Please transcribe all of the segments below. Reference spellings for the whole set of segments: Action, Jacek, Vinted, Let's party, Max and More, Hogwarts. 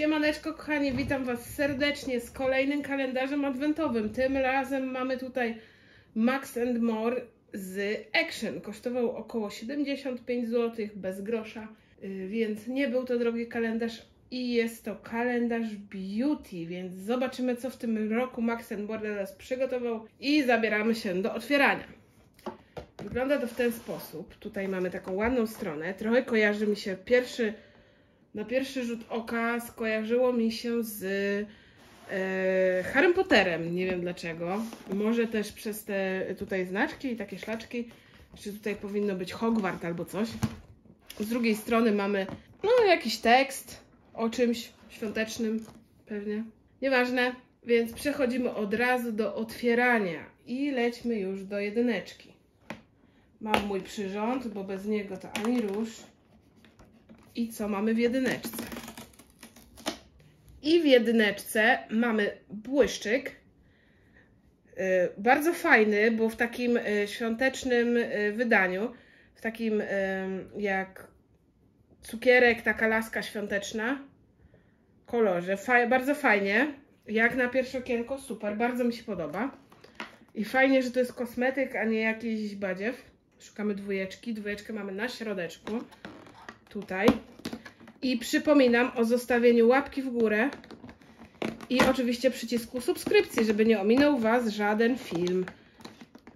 Siemaneczko kochani, witam Was serdecznie z kolejnym kalendarzem adwentowym. Tym razem mamy tutaj Max and More z Action. Kosztował około 75 zł bez grosza, więc nie był to drogi kalendarz i jest to kalendarz beauty, więc zobaczymy, co w tym roku Max and More dla nas przygotował i zabieramy się do otwierania. Wygląda to w ten sposób. Tutaj mamy taką ładną stronę. Trochę kojarzy mi się na pierwszy rzut oka skojarzyło mi się z Harrym Potterem, nie wiem dlaczego. Może też przez te tutaj znaczki i takie szlaczki, czy tutaj powinno być Hogwarts albo coś. Z drugiej strony mamy jakiś tekst o czymś świątecznym pewnie, nieważne. Więc przechodzimy od razu do otwierania i lećmy już do jedyneczki. Mam mój przyrząd, bo bez niego to ani rusz. I co mamy w jedyneczce? I w jedyneczce mamy błyszczyk. Bardzo fajny, bo w takim świątecznym wydaniu, w takim jak cukierek, taka laska świąteczna, kolorze. Bardzo fajnie, jak na pierwsze okienko, super, bardzo mi się podoba. I fajnie, że to jest kosmetyk, a nie jakiś badziew. Szukamy dwójeczki, dwójeczkę mamy na środeczku. Tutaj. I przypominam o zostawieniu łapki w górę i oczywiście przycisku subskrypcji, żeby nie ominął Was żaden film.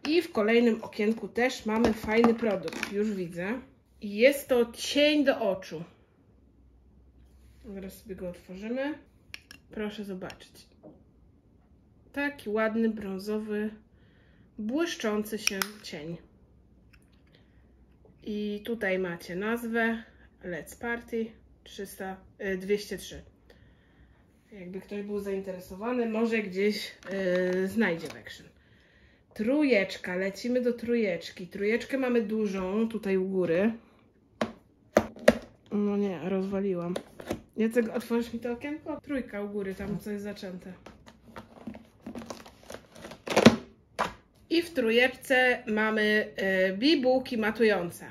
I w kolejnym okienku też mamy fajny produkt, już widzę. Jest to cień do oczu. Zaraz sobie go otworzymy. Proszę zobaczyć. Taki ładny, brązowy, błyszczący się cień. I tutaj macie nazwę. Let's Party 203. Jakby ktoś był zainteresowany, może gdzieś znajdzie w Action. Trójeczka, lecimy do trójeczki. Trójeczkę mamy dużą, tutaj u góry. No nie, rozwaliłam. Jacek, otworzysz mi to okienko? Trójka u góry, tam co jest zaczęte. I w trójeczce mamy bibułki matujące.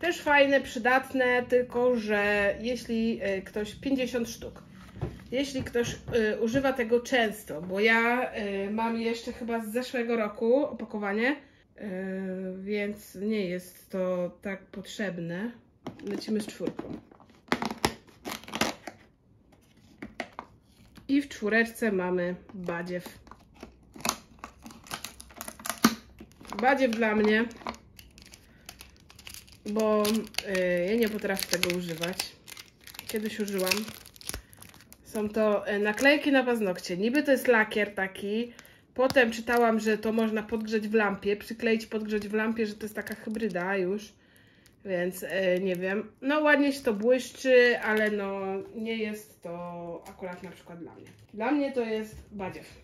Też fajne, przydatne, tylko że jeśli ktoś, 50 sztuk, jeśli ktoś używa tego często, bo ja mam jeszcze chyba z zeszłego roku opakowanie, więc nie jest to tak potrzebne. Lecimy z czwórką. I w czwóreczce mamy badziew. Badziew dla mnie. Bo ja nie potrafię tego używać. Kiedyś użyłam. Są to naklejki na paznokcie. Niby to jest lakier taki. Potem czytałam, że to można podgrzeć w lampie. Przykleić, podgrzeć w lampie, że to jest taka hybryda już. Więc nie wiem. No ładnie się to błyszczy, ale no nie jest to akurat na przykład dla mnie. Dla mnie to jest badziew.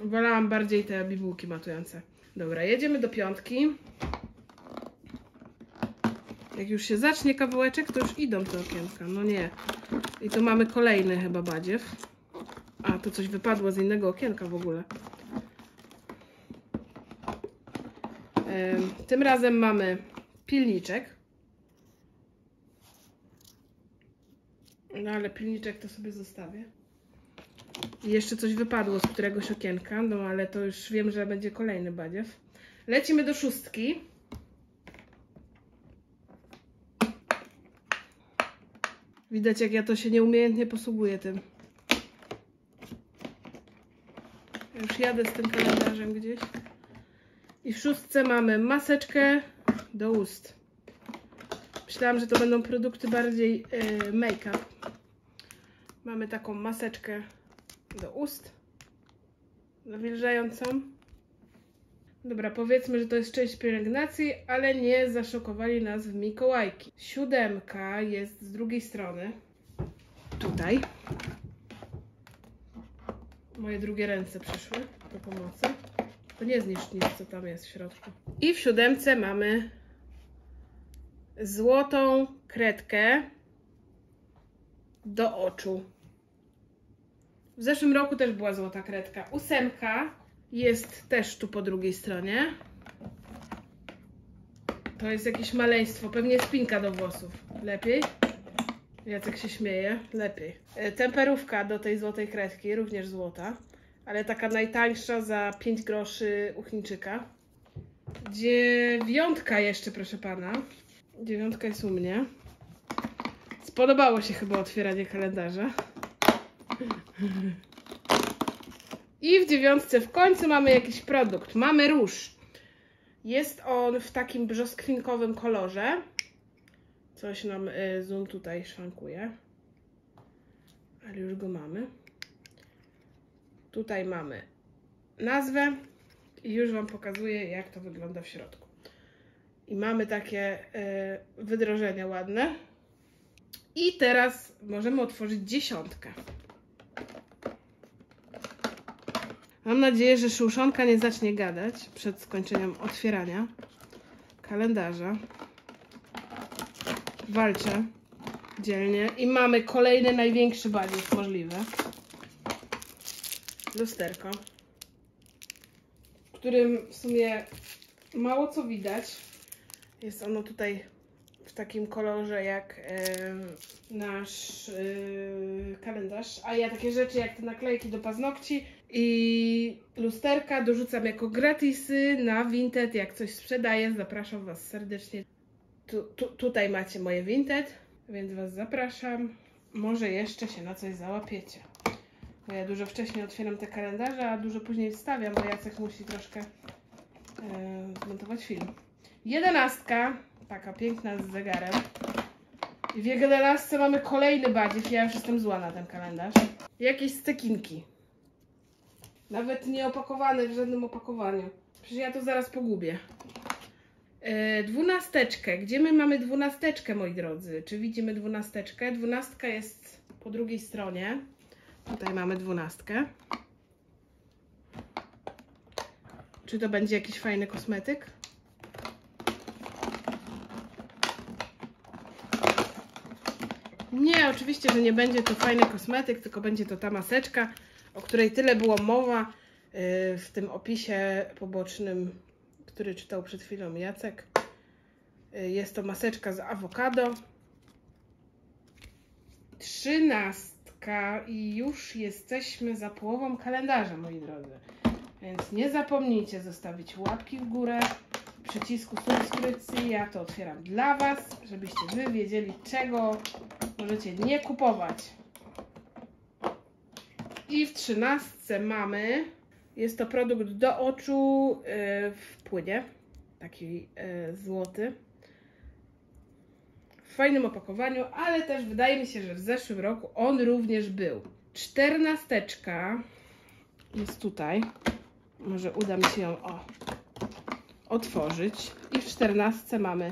Wolałam bardziej te bibułki matujące. Dobra, jedziemy do piątki. Jak już się zacznie kawałeczek, to już idą te okienka. No nie. I tu mamy kolejny chyba badziew. A, to coś wypadło z innego okienka w ogóle. Tym razem mamy pilniczek. No ale pilniczek to sobie zostawię. I jeszcze coś wypadło z któregoś okienka. No ale to już wiem, że będzie kolejny badziew. Lecimy do szóstki. Widać, jak ja to się nieumiejętnie posługuję tym. Już jadę z tym kalendarzem gdzieś. I w szóstce mamy maseczkę do ust. Myślałam, że to będą produkty bardziej make-up. Mamy taką maseczkę do ust. Nawilżającą. Dobra, powiedzmy, że to jest część pielęgnacji, ale nie zaszokowali nas w Mikołajki. Siódemka jest z drugiej strony. Tutaj. Moje drugie ręce przyszły do pomocy. To nie zniszcz nic, co tam jest w środku. I w siódemce mamy złotą kredkę do oczu. W zeszłym roku też była złota kredka. Ósemka. Jest też tu po drugiej stronie. To jest jakieś maleństwo. Pewnie spinka do włosów. Lepiej. Jacek się śmieje, lepiej. Temperówka do tej złotej kredki, również złota, ale taka najtańsza za 5 groszy u Chińczyka. 9 jeszcze, proszę pana. 9 jest u mnie. Spodobało się chyba otwieranie kalendarza. I w 9 w końcu mamy jakiś produkt. Mamy róż. Jest on w takim brzoskwinkowym kolorze. Coś nam zoom tutaj szwankuje. Ale już go mamy. Tutaj mamy nazwę. I już wam pokazuję, jak to wygląda w środku. I mamy takie wydrożenia ładne. I teraz możemy otworzyć 10. Mam nadzieję, że szuszonka nie zacznie gadać przed skończeniem otwierania kalendarza. Walczę dzielnie. I mamy kolejny największy bagiet możliwy. Lusterko, w którym w sumie mało co widać. Jest ono tutaj w takim kolorze jak nasz kalendarz. A ja takie rzeczy jak te naklejki do paznokci i lusterka dorzucam jako gratisy na Vinted. Jak coś sprzedaję, zapraszam was serdecznie. Tutaj macie moje Vinted, więc was zapraszam. Może jeszcze się na coś załapiecie. Bo ja dużo wcześniej otwieram te kalendarze, a dużo później wstawiam, bo Jacek musi troszkę zmontować film. 11, taka piękna z zegarem. I w 11 mamy kolejny badzik, ja już jestem zła na ten kalendarz. Jakieś stekinki. Nawet nie opakowane w żadnym opakowaniu. Przecież ja to zaraz pogubię. 12. Gdzie my mamy 12, moi drodzy? Czy widzimy 12? 12 jest po drugiej stronie. Tutaj mamy 12. Czy to będzie jakiś fajny kosmetyk? Nie, oczywiście, że nie będzie to fajny kosmetyk, tylko będzie to ta maseczka, o której tyle było mowa w tym opisie pobocznym, który czytał przed chwilą Jacek. Jest to maseczka z awokado. 13 i już jesteśmy za połową kalendarza, moi drodzy. Więc nie zapomnijcie zostawić łapki w górę, przycisku subskrypcji. Ja to otwieram dla was, żebyście wy wiedzieli, czego możecie nie kupować. I w 13 mamy... Jest to produkt do oczu w płynie, taki złoty, w fajnym opakowaniu, ale też wydaje mi się, że w zeszłym roku on również był. 14 jest tutaj, może uda mi się ją otworzyć. I w 14 mamy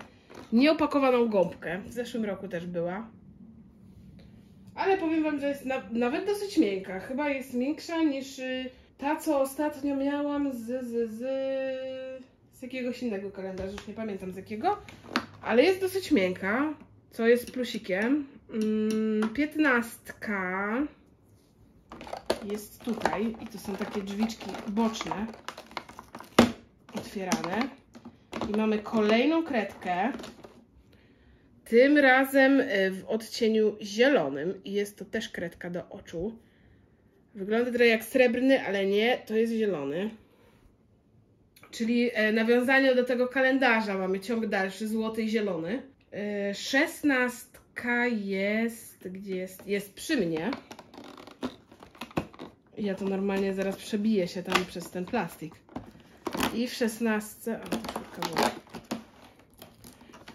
nieopakowaną gąbkę, w zeszłym roku też była. Ale powiem wam, że jest nawet dosyć miękka, chyba jest miększa niż... Ta, co ostatnio miałam z jakiegoś innego kalendarza, już nie pamiętam z jakiego, ale jest dosyć miękka, co jest plusikiem. 15 jest tutaj i to są takie drzwiczki boczne otwierane. I mamy kolejną kredkę, tym razem w odcieniu zielonym i jest to też kredka do oczu. Wygląda trochę jak srebrny, ale nie, to jest zielony. Czyli nawiązanie do tego kalendarza. Mamy ciąg dalszy, złoty i zielony. 16 jest... Gdzie jest? Jest przy mnie. Ja to normalnie zaraz przebiję się tam przez ten plastik. I w 16...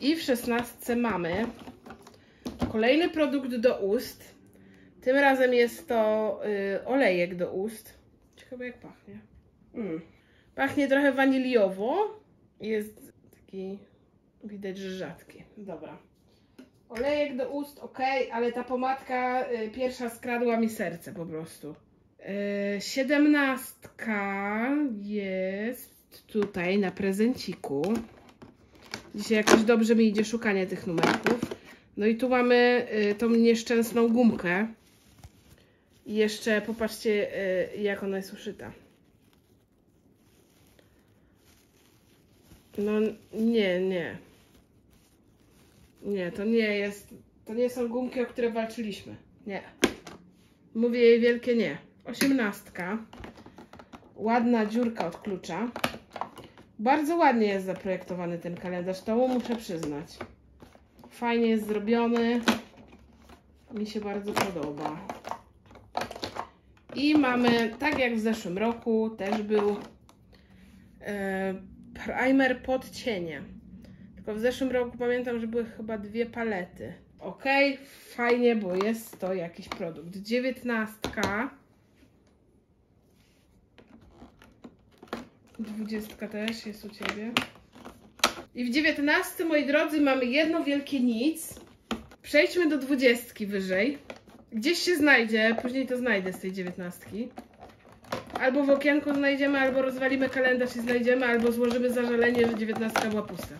I w 16 mamy kolejny produkt do ust. Tym razem jest to olejek do ust. Ciekawe jak pachnie. Pachnie trochę waniliowo. Jest taki, widać, że rzadki. Dobra. Olejek do ust, ok, ale ta pomadka pierwsza skradła mi serce po prostu. 17 jest tutaj na prezenciku. Dzisiaj jakoś dobrze mi idzie szukanie tych numerków. No i tu mamy tą nieszczęsną gumkę. I jeszcze popatrzcie, jak ona jest uszyta. No nie, nie. Nie, to nie jest To nie są gumki, o które walczyliśmy. Nie. Mówię jej wielkie nie. 18. Ładna dziurka od klucza. Bardzo ładnie jest zaprojektowany ten kalendarz, to muszę przyznać. Fajnie jest zrobiony. Mi się bardzo podoba. I mamy, tak jak w zeszłym roku, też był primer pod cienie. Tylko w zeszłym roku pamiętam, że były chyba dwie palety. Ok, fajnie, bo jest to jakiś produkt. 19. 20 też jest u Ciebie. I w 19, moi drodzy, mamy jedno wielkie nic. Przejdźmy do 20 wyżej. Gdzieś się znajdzie, później to znajdę z tej 19. Albo w okienku znajdziemy, albo rozwalimy kalendarz i znajdziemy, albo złożymy zażalenie, że 19 była pusta.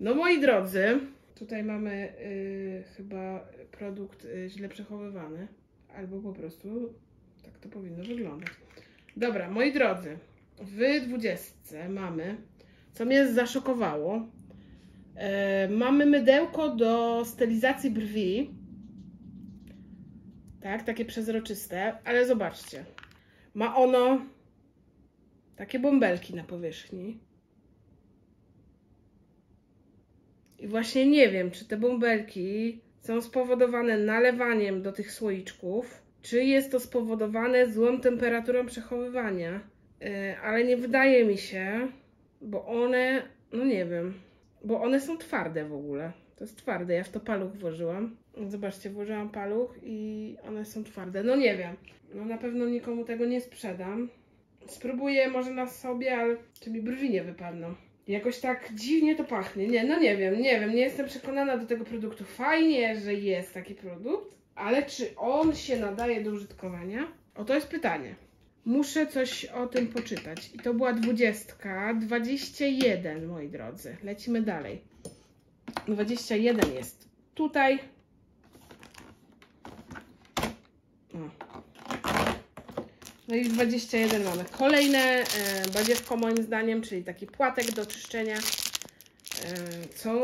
No moi drodzy, tutaj mamy chyba produkt źle przechowywany. Albo po prostu tak to powinno wyglądać. Dobra, moi drodzy. W 20 mamy, co mnie zaszokowało, mamy mydełko do stylizacji brwi, tak, takie przezroczyste, ale zobaczcie, ma ono takie bąbelki na powierzchni i właśnie nie wiem, czy te bąbelki są spowodowane nalewaniem do tych słoiczków, czy jest to spowodowane złą temperaturą przechowywania. Ale nie wydaje mi się, bo one, no nie wiem, bo one są twarde w ogóle. To jest twarde, ja w to paluch włożyłam. Zobaczcie, włożyłam paluch i one są twarde. No nie wiem, no na pewno nikomu tego nie sprzedam. Spróbuję może na sobie, ale czy mi brwi nie wypadną. Jakoś tak dziwnie to pachnie. Nie, no nie wiem, nie jestem przekonana do tego produktu. Fajnie, że jest taki produkt, ale czy on się nadaje do użytkowania? O, to jest pytanie. Muszę coś o tym poczytać. I to była 20. 21, moi drodzy. Lecimy dalej. 21 jest tutaj. No i 21 mamy kolejne badziewko, moim zdaniem, czyli taki płatek do czyszczenia. Co...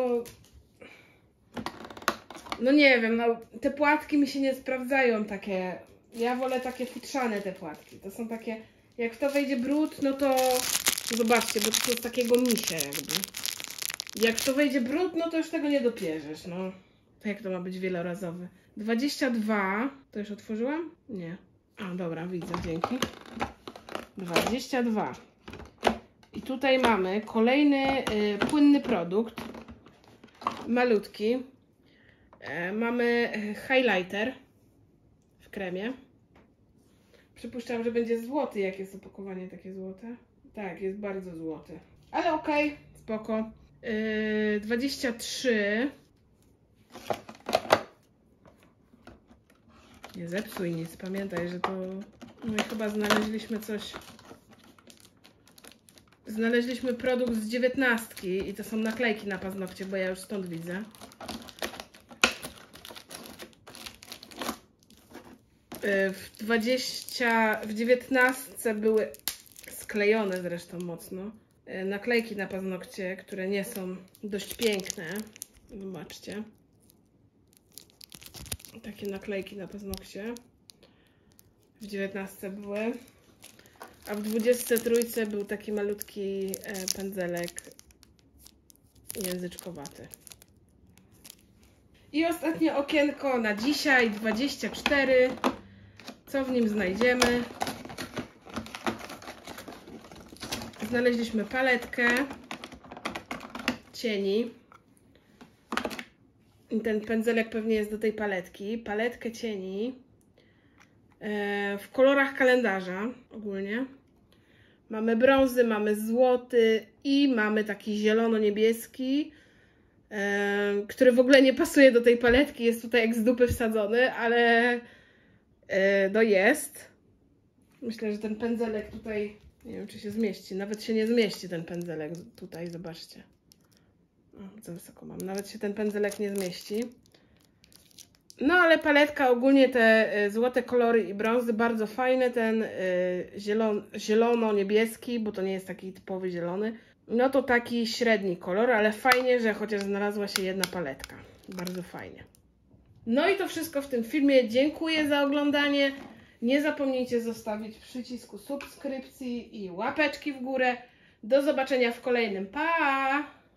No nie wiem, no, te płatki mi się nie sprawdzają takie... Ja wolę takie futrzane te płatki. To są takie, jak w to wejdzie brud, no to zobaczcie, bo to jest takiego misia jakby. Jak w to wejdzie brud, no to już tego nie dopierzesz, no. To jak to ma być wielorazowy? 22, to już otworzyłam? Nie. A, dobra, widzę, dzięki. 22. I tutaj mamy kolejny płynny produkt. Malutki. Mamy highlighter w kremie. Przypuszczam, że będzie złoty, jak jest opakowanie takie złote. Tak, jest bardzo złoty. Ale okej, spoko. 23. Nie zepsuj nic, pamiętaj, że to... No i chyba znaleźliśmy coś... Znaleźliśmy produkt z 19 i to są naklejki na paznokcie, bo ja już stąd widzę. W 19 były sklejone zresztą mocno naklejki na paznokcie, które nie są dość piękne. Zobaczcie. Takie naklejki na paznokcie w 19 były. A w 23 był taki malutki pędzelek języczkowaty. I ostatnie okienko na dzisiaj, 24. Co w nim znajdziemy? Znaleźliśmy paletkę cieni. I ten pędzelek pewnie jest do tej paletki. Paletkę cieni w kolorach kalendarza ogólnie. Mamy brązy, mamy złoty i mamy taki zielono-niebieski, który w ogóle nie pasuje do tej paletki. Jest tutaj jak z dupy wsadzony, ale... No jest. Myślę, że ten pędzelek tutaj, nie wiem, czy się zmieści. Nawet się nie zmieści ten pędzelek tutaj, zobaczcie. O, za wysoko mam. Nawet się ten pędzelek nie zmieści. No ale paletka ogólnie, te złote kolory i brązy bardzo fajne. Ten zielono-niebieski, bo to nie jest taki typowy zielony. No to taki średni kolor, ale fajnie, że chociaż znalazła się jedna paletka. Bardzo fajnie. No i to wszystko w tym filmie. Dziękuję za oglądanie. Nie zapomnijcie zostawić przycisku subskrypcji i łapeczki w górę. Do zobaczenia w kolejnym. Pa!